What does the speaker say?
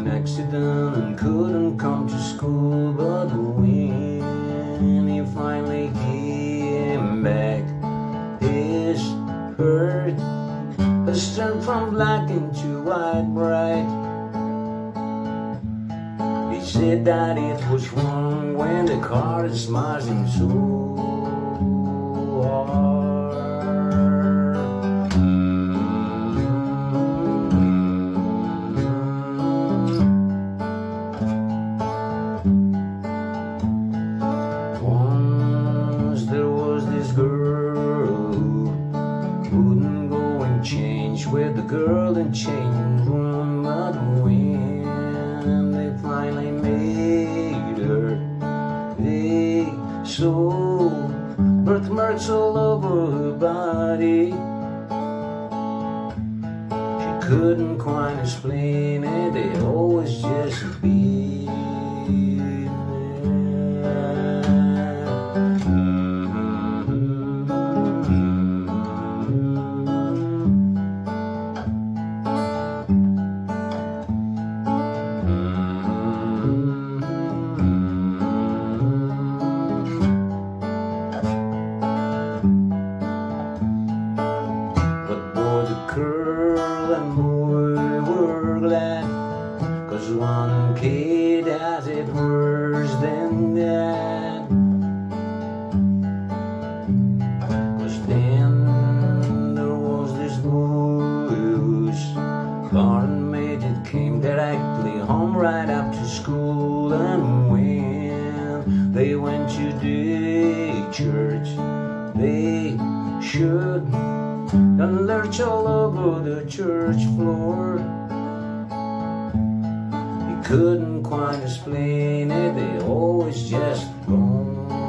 an accident and couldn't come to school, but when he finally came back, his hurt has turned from black into white bright. He said that it was wrong when the car is smashing so hard. With the girl in changing room, but when they finally made her, they saw birthmarks all over her body. She couldn't quite explain it, they always just be. One kid has it worse than that, 'cause then there was this booze car and made it came directly home right after school. And when they went to the church, they should and lurch all over the church floor. Couldn't quite explain it, they always just gone.